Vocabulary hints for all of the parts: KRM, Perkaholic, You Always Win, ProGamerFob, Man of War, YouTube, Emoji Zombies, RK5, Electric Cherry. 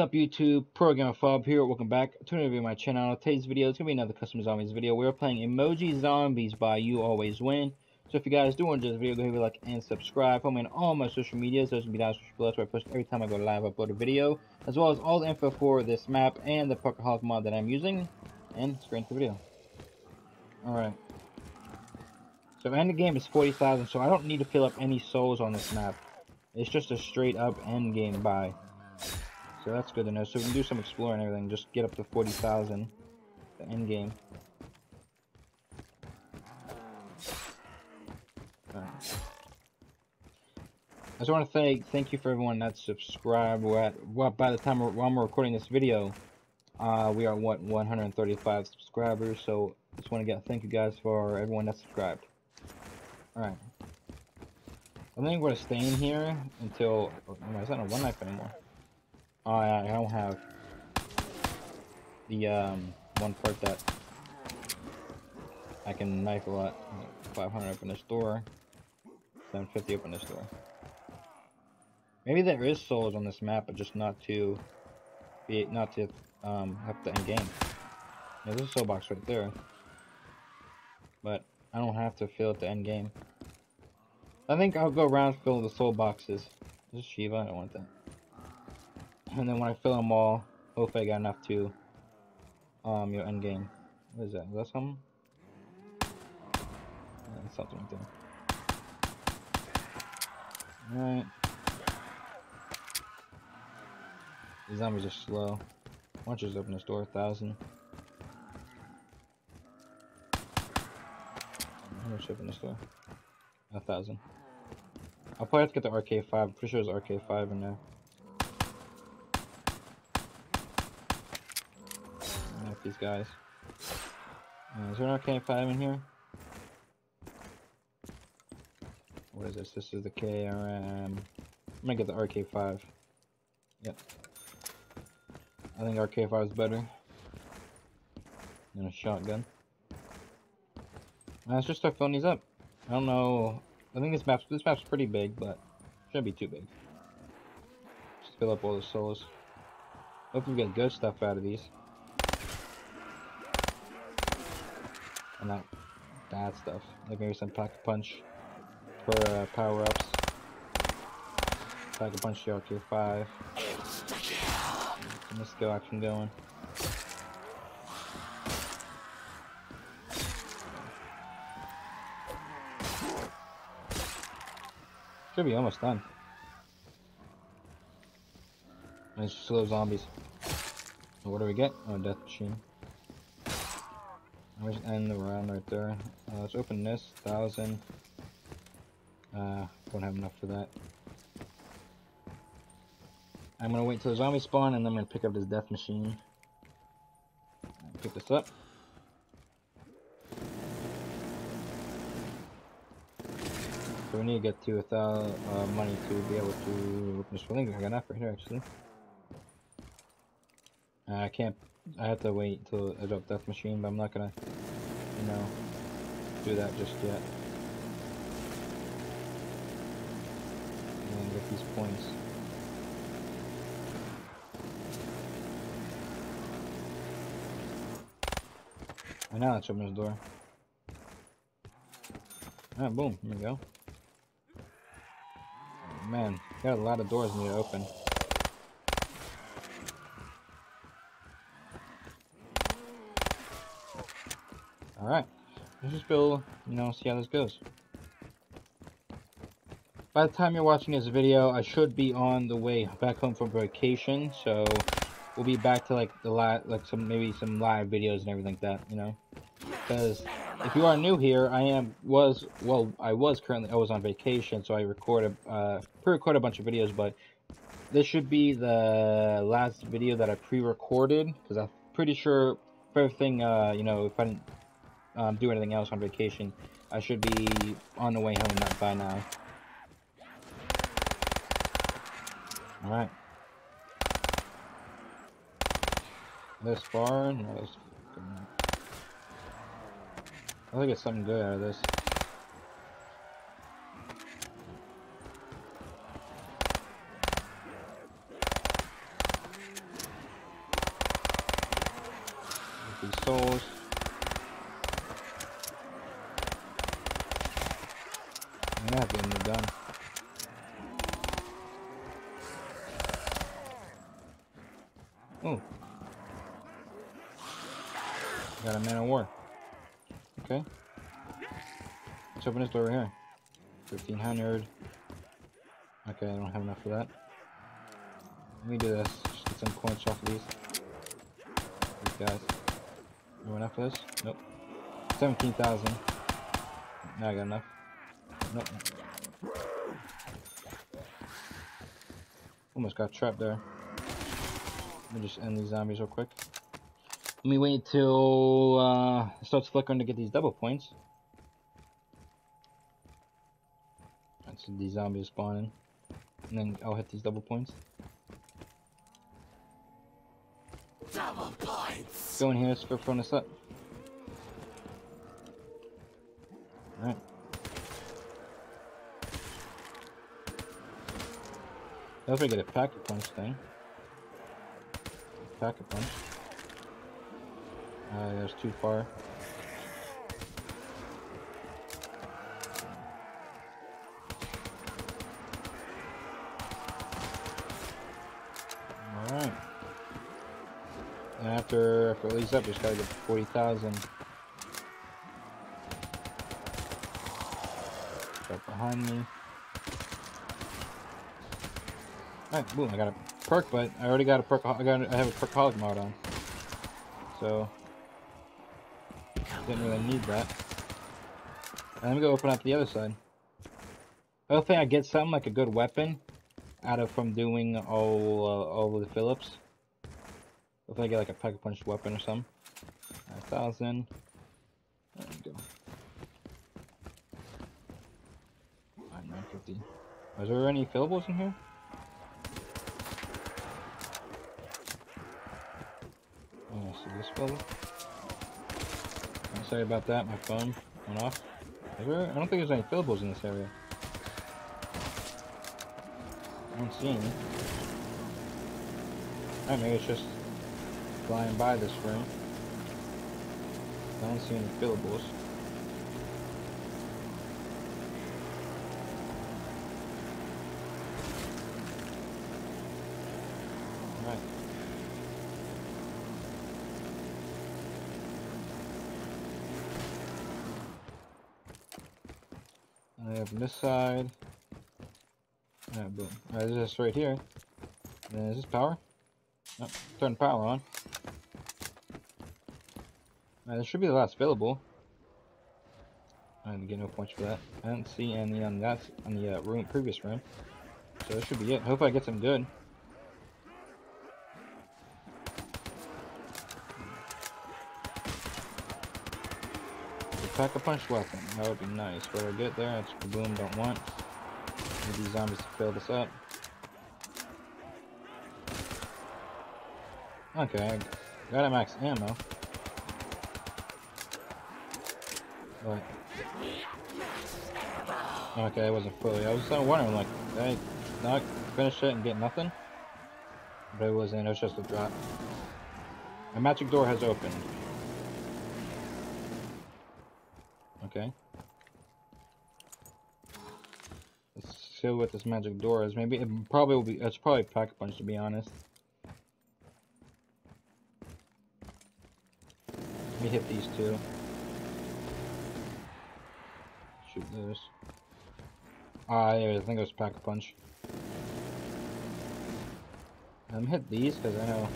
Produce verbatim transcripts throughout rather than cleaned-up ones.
up, YouTube? ProGamerFob here. Welcome back to another video of my channel. Today's video is going to be another Custom Zombies video. We're playing Emoji Zombies by You Always Win. So if you guys do enjoy this video, go ahead and like and subscribe. Follow me on all my social medias. Those can be down below. That's where I post every time I go live, upload a video, as well as all the info for this map and the Perkaholic mod that I'm using. And let's get into the video. Alright. So end game is forty thousand, so I don't need to fill up any souls on this map. It's just a straight up end game buy. So that's good to know. So we can do some exploring and everything. Just get up to forty thousand. The end game. Alright. I just want to thank thank you for everyone that's subscribed. We're at, well, by the time we're, while we're recording this video, uh, we are what one hundred thirty-five subscribers. So just want to get thank you guys for everyone that's subscribed. Alright. I think we're staying here until. Oh, it's not a one knife anymore. I don't have the um, one part that I can knife a lot. five hundred open this door. seven fifty open this door. Maybe there is souls on this map, but just not to be not to um, have to end game. Yeah, there's a soul box right there, but I don't have to fill it to end game. I think I'll go around and fill the soul boxes. This is Shiva. I don't want that. And then when I fill them all, hopefully I got enough to, um, your end game. What is that? Is that something? That's something right there. Alright. These zombies are slow. Why don't you just open this door? one thousand. How much open this door? one thousand. I'll probably have to get the R K five. I'm pretty sure there's R K five in there. These guys. Uh, is there an R K five in here? What is this? This is the K R M. I'm gonna get the R K five. Yep. I think R K five is better than a shotgun. Uh, let's just start filling these up. I don't know. I think this map's this map's pretty big, but shouldn't be too big. Just fill up all the souls. Hopefully we get good stuff out of these. And not bad stuff, like maybe some pack punch for uh, power ups. Pack punch the R K five. Some skill action going. Should be almost done. And it's just slow zombies. So what do we get? Oh, death machine. I'll just end the round right there. Uh, let's open this. Thousand. Uh, don't have enough for that. I'm gonna wait till the zombies spawn, and then I'm gonna pick up this death machine. Pick this up. So we need to get to without uh, money to be able to open this. I think I got enough right here actually. Uh, I can't. I have to wait till I drop death machine, but I'm not gonna, you know, do that just yet. And get these points. And now let's open this door. Alright, boom, here we go. Oh, man, got a lot of doors need to open. Alright, let's just build, you know, see how this goes. By the time you're watching this video, I should be on the way back home from vacation, so we'll be back to like the live, like some maybe some live videos and everything like that, you know. Because if you are new here, I am was well, I was currently I was on vacation, so I recorded uh, pre-recorded a bunch of videos, but this should be the last video that I pre-recorded because I'm pretty sure for everything, uh, you know, if I didn't. Um, do anything else on vacation, I should be on the way home not by now. Alright. This far? No, this... I think it's something good out of this. fucking souls. I'm not getting it done. Oh. Got a Man of War. Okay. Let's open this door right here. fifteen hundred. Okay, I don't have enough for that. Let me do this. Just get some coins off of these. These guys. You enough for this? Nope. seventeen thousand. Now I got enough. Nope. Almost got trapped there. Let me just end these zombies real quick. Let me wait till uh, it starts flickering to get these double points. That's these zombies spawning. And then I'll hit these double points. Double points! Go in here, let's go from this up. Alright. I hope I get a packet punch thing. Packet punch. Uh, that's too far. Alright. And after, after it leaves up, just gotta get forty thousand. Right behind me. Alright, boom, I got a perk, but I already got a perk, I, got a, I have a Perkaholic mod on. So, didn't really need that. And let me go open up the other side. I don't think I get something like a good weapon out of from doing all, uh, all of the Phillips. I think I get like a pack of punch weapon or something. nine thousand. There we go. nine fifty. Is there any fillables in here? This I'm sorry about that, my phone went off. Is there, I don't think there's any fillables in this area. I don't see any. Alright, maybe it's just flying by this room. I don't see any fillables. Alright. I have this side. Alright, boom. Alright, this is right here. And is this power? No, nope. Turn power on. Alright, this should be the last available. I didn't get no points for that. I didn't see any on that on the uh, room, previous room. So this should be it. Hopefully I get some good. Pack a punch weapon, that would be nice. But I get there, it's kaboom, don't want. Need these zombies to fill this up. Okay, I got a max ammo. But, okay, I wasn't fully. I was just wondering, like, did I not finish it and get nothing? But it wasn't, it was just a drop. A magic door has opened. Okay. Let's see what this magic door is. Maybe it probably will be. It's probably pack a punch, to be honest. Let me hit these two. Shoot those. Ah, yeah, I think it was pack a punch. I'm hit these because I know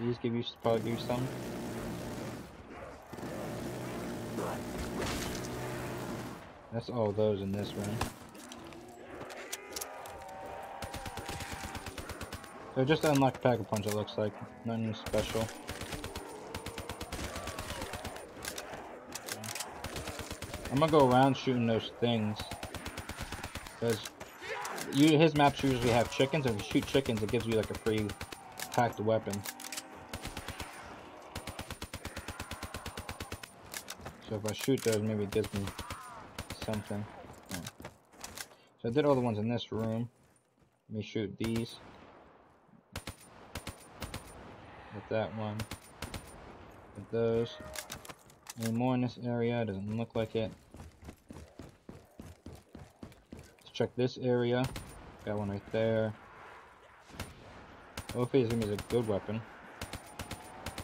these give you probably give you some. That's all those in this room. So just unlocked Pack-a-Punch, it looks like. Nothing special. I'm gonna go around shooting those things. Because his maps usually have chickens, and if you shoot chickens, it gives you like a free packed weapon. So if I shoot those, maybe it gives me something. Yeah. So I did all the ones in this room. Let me shoot these. Hit that one. at those. Any more in this area? Doesn't look like it. Let's check this area. Got one right there. Hopefully this is a good weapon.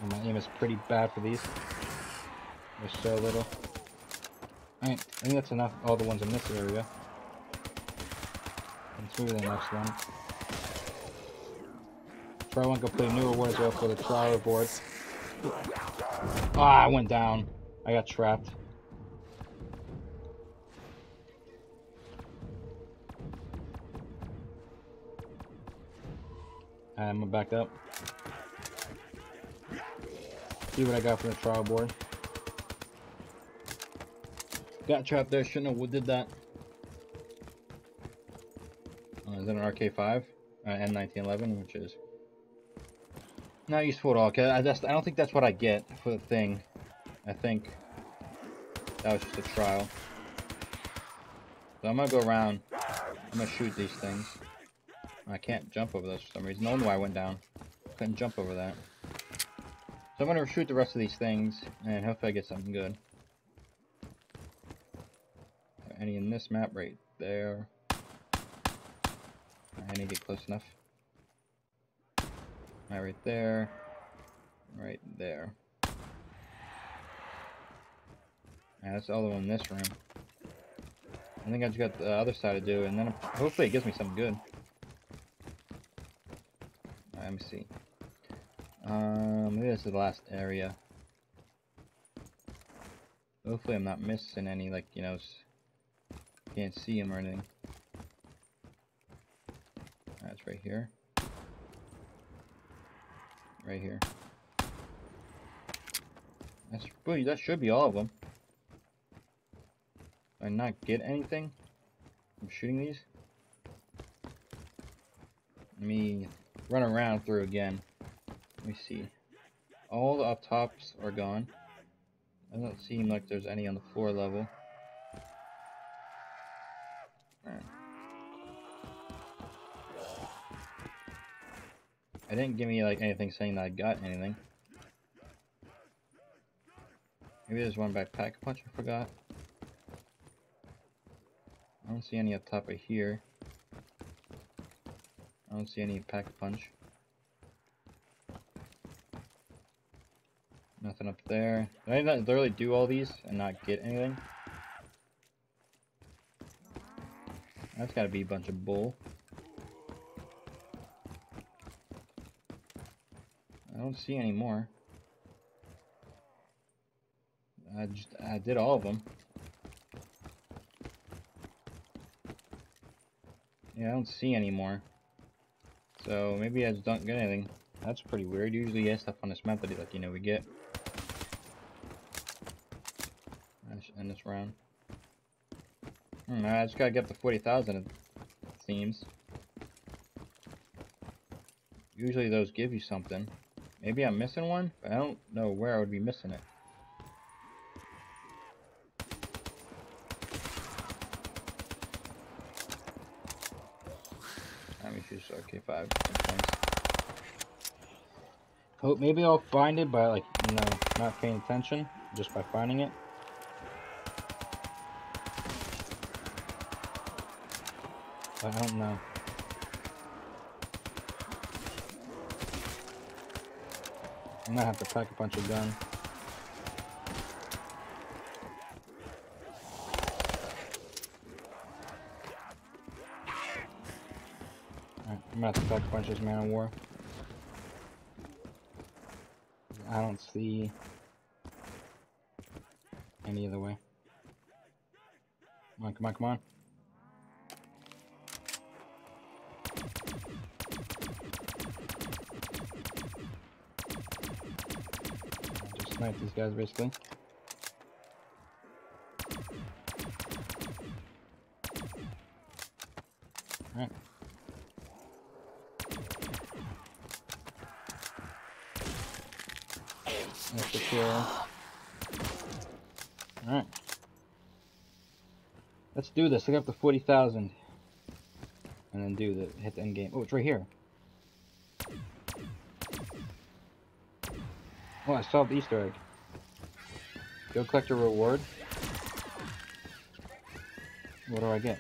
Oh, my aim is pretty bad for these. There's so little. Alright, I think that's enough. All the ones in this area. Let's move to the next one. Try one. Go play New Awards well for the trial board. Ah, I went down. I got trapped. I'm gonna back up. See what I got from the trial board. Got trapped there. Shouldn't have did that. Uh, is that an R K five? Uh, M nineteen eleven, which is not useful at all. Cause I just I don't think that's what I get for the thing. I think that was just a trial. So I'm gonna go around. I'm gonna shoot these things. I can't jump over those for some reason. No wonder why I went down. Couldn't jump over that. So I'm gonna shoot the rest of these things and hopefully I get something good. Any in this map right there. I need to get close enough. All right, right there. Right there. Yeah, that's all the one in this room. I think I just got the other side to do, and then hopefully it gives me something good. Right, let me see. Um, maybe this is the last area. Hopefully I'm not missing any, like, you know, can't see him or anything. That's right here. Right here. That's pretty, that should be all of them. Did I not get anything from shooting these? Let me run around through again. Let me see. All the up tops are gone. It doesn't seem like there's any on the floor level. It didn't give me like anything saying that I got anything. Maybe there's one backpack punch I forgot. I don't see any up top of here. I don't see any pack punch. Nothing up there. Did I not literally do all these and not get anything? That's gotta be a bunch of bull. I don't see any more. I just I did all of them. Yeah, I don't see any more. So maybe I just don't get anything. That's pretty weird. Usually yeah, stuff on this map that like you know we get. I should end this round. Hmm, I just gotta get up to forty thousand it seems. Usually those give you something. Maybe I'm missing one, but I don't know where I would be missing it. Let me choose R K five. Hope maybe I'll find it by like you know not paying attention, just by finding it. But I don't know. I'm gonna have to pack a bunch of guns. Right, I'm gonna have to pack a bunch of Man of War. I don't see any other way. Come on, come on, come on. Snipe these guys basically. Alright. That's the kill. Alright. Let's do this. Look up to forty thousand. And then do the hit the end game. Oh, it's right here. Oh, I solved the Easter egg. Go collect a reward. What do I get?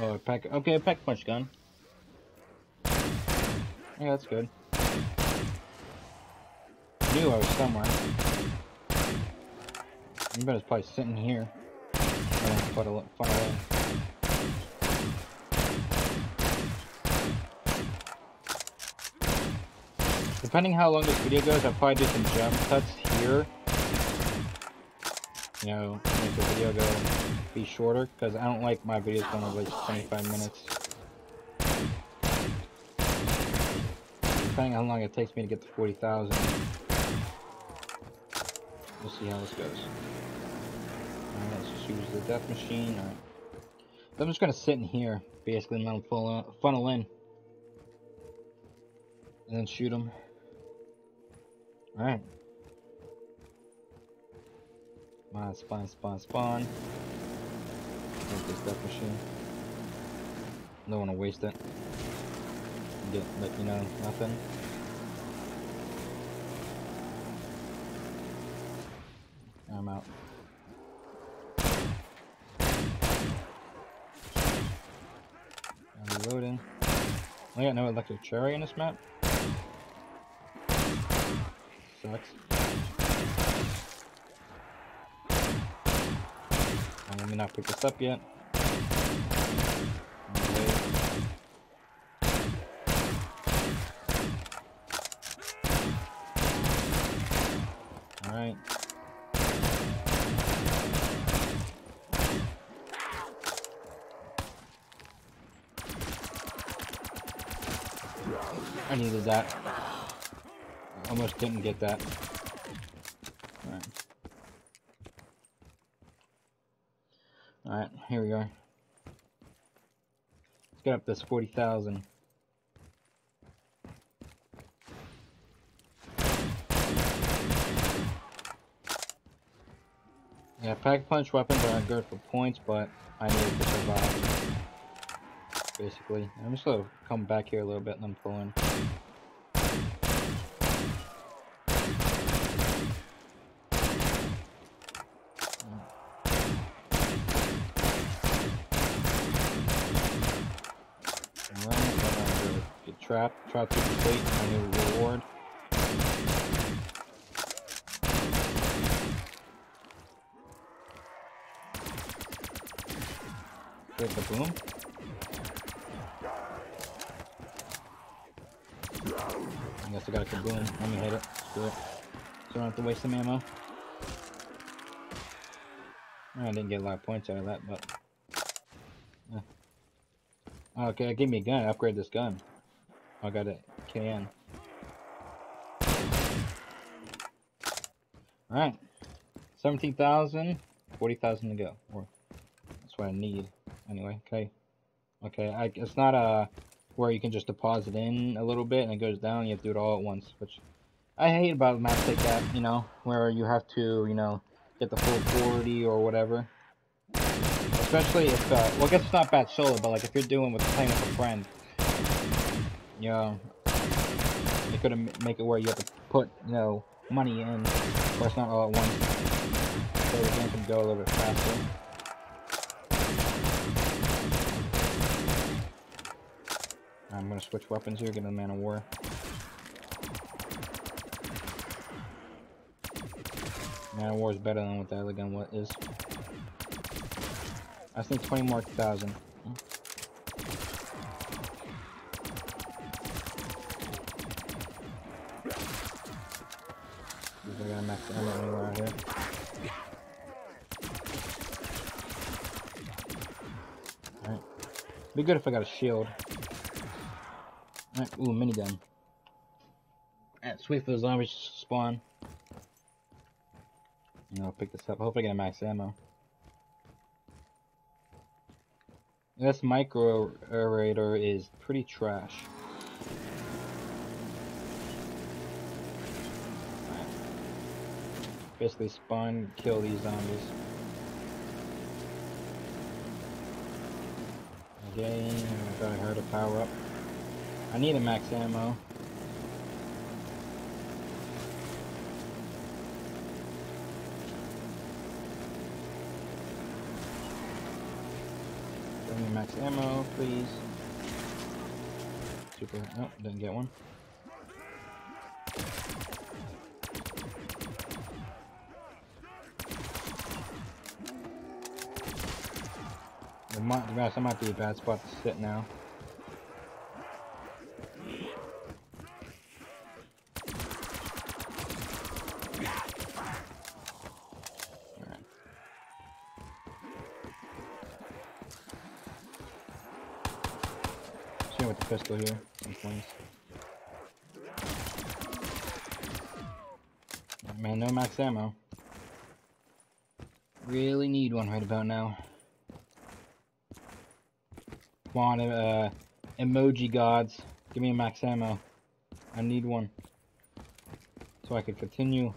Oh, a pack. Okay, a pack punch gun. Yeah, that's good. I knew I was somewhere. I bet it's probably sitting here. Quite a lot far away. Depending how long this video goes, I'll probably do some jump cuts here. You know, make the video go be shorter, because I don't like my videos going over like twenty-five minutes. Depending on how long it takes me to get to forty thousand. We'll see how this goes. Alright, let's just use the death machine. Alright. So I'm just going to sit in here, basically, and then funnel in. And then shoot them. Alright. Spawn, spawn, spawn, spawn. Take this death machine. Don't want to waste it. Get, like, you know, nothing. I'm out. I'm reloading. I got no Electric Cherry in this map. Sucks. Let me not pick this up yet. Okay. Alright. I needed that. I almost didn't get that. Alright. Alright, here we are. Let's get up this forty thousand. Yeah, pack punch weapons are good for points, but I need to survive. Basically. I'm just gonna come back here a little bit and then pull in. Trap, trap to complete, my new reward. There's the boom. I guess I got a kaboom. Let me hit it. Screw it. So I don't have to waste some ammo. I didn't get a lot of points out of that, but. Yeah. Okay, give me a gun. Upgrade this gun. I got a K N. Alright. seventeen thousand, forty thousand to go. Or that's what I need. Anyway, okay. Okay, I, it's not a, where you can just deposit in a little bit and it goes down and you have to do it all at once. Which I hate about maps like that, you know. Where you have to, you know, get the full forty or whatever. Especially if, uh, well I guess it's not bad solo, but like if you're doing with playing with a friend. You know, it could make it where you have to put, you know, money in, or it's not all at once, so the game can go a little bit faster. I'm gonna switch weapons here, get a Man of War. Man of War is better than what the other gun what is. I think twenty more thousand. Be good if I got a shield. Alright, ooh, minigun. Alright, sweet for the zombies to spawn. And I'll pick this up. Hopefully, I get a max ammo. This micro aerator is pretty trash. Right. Basically, spawn, kill these zombies. Game. I thought I heard a power up. I need a max ammo. Give me max ammo, please. Super. Nope, didn't get one. It might, to be honest, that might be a bad spot to sit now. With the pistol here, some points. Man, no max ammo. Really need one right about now. Come on, uh, emoji gods, give me a max ammo. I need one so I could continue.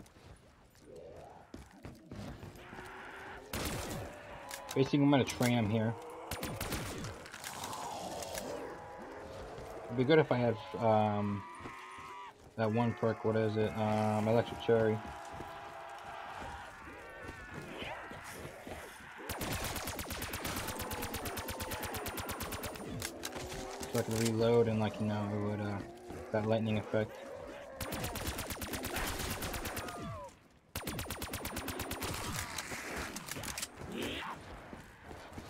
Basically, I'm at a tram here. It'd be good if I had um, that one perk. What is it? Um, Electric Cherry. So I could reload and, like, you know, it would uh, that lightning effect.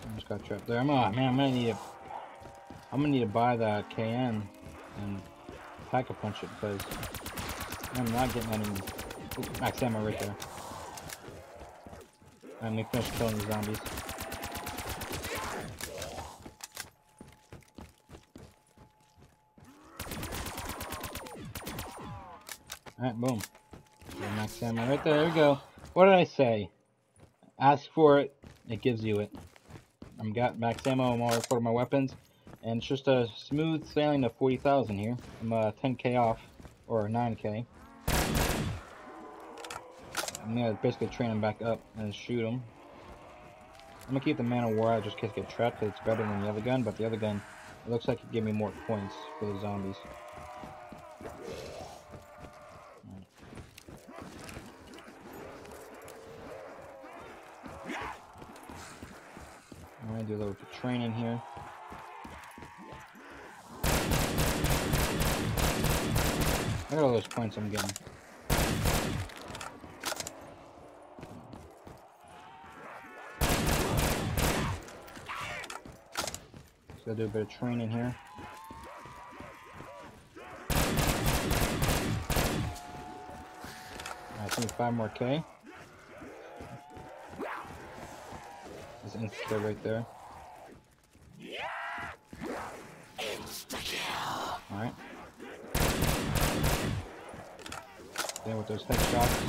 I just got trapped there. I'm oh, man, I'm gonna need a. I'm gonna need to buy that K N and pack a punch it because I'm not getting any max ammo right there. And we finished killing the zombies. Alright, boom. Max ammo right there. There we go. What did I say? Ask for it, it gives you it. I've got max ammo on all four of my weapons. And it's just a smooth sailing of forty thousand here. I'm uh, ten K off, or nine K. I'm gonna basically train them back up and shoot them. I'm gonna keep the Man of War out just in case I get trapped, because it's better than the other gun. But the other gun, it looks like it gave me more points for the zombies. I'm gonna do a little bit of training here. Look at all those points I'm getting. Just gotta do a bit of training here. I think five more K. That's insta-kill right there. Alright. There with those headshots.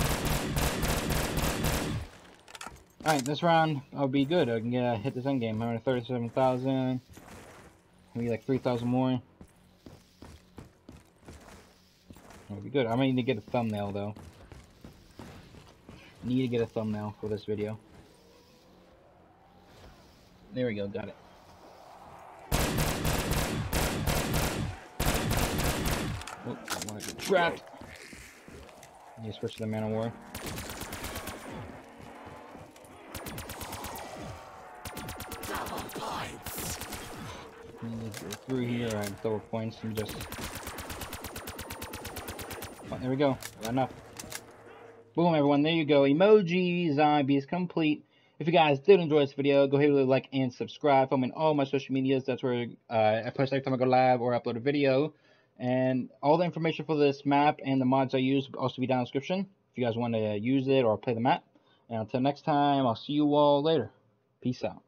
Alright, this round I'll be good. I can get, uh, hit this end game. one hundred thirty-seven thousand. Maybe like three thousand more. It'll be good. I might need to get a thumbnail though. Need to get a thumbnail for this video. There we go. Got it. Oh, I want to get trapped. You switch to the Man of War. Double points. Through here, right? Double points. You just. Oh, there we go. Enough. Boom, everyone. There you go. Emoji Zombies complete. If you guys did enjoy this video, go ahead and like and subscribe. I'm in all my social medias. That's where uh, I post every time I go live or upload a video. And all the information for this map and the mods I use will also be down in the description if you guys want to use it or play the map. And until next time, I'll see you all later. Peace out.